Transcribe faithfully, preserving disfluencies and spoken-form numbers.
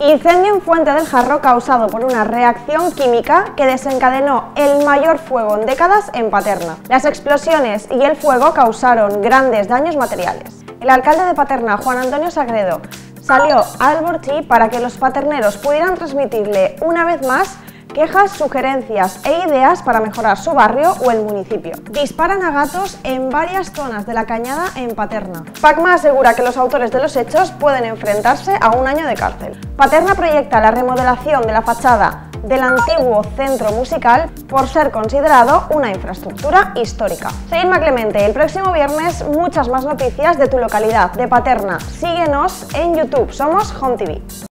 Incendio en Fuente del Jarro causado por una reacción química que desencadenó el mayor fuego en décadas en Paterna. Las explosiones y el fuego causaron grandes daños materiales. El alcalde de Paterna, Juan Antonio Sagredo, salió al Borchí para que los paterneros pudieran transmitirle una vez más quejas, sugerencias e ideas para mejorar su barrio o el municipio. Disparan a gatos en varias zonas de la cañada en Paterna. Pacma asegura que los autores de los hechos pueden enfrentarse a un año de cárcel. Paterna proyecta la remodelación de la fachada del antiguo Centro Musical por ser considerado una infraestructura histórica. Soy Irma Clemente. El próximo viernes muchas más noticias de tu localidad, de Paterna. Síguenos en YouTube, somos Home T V.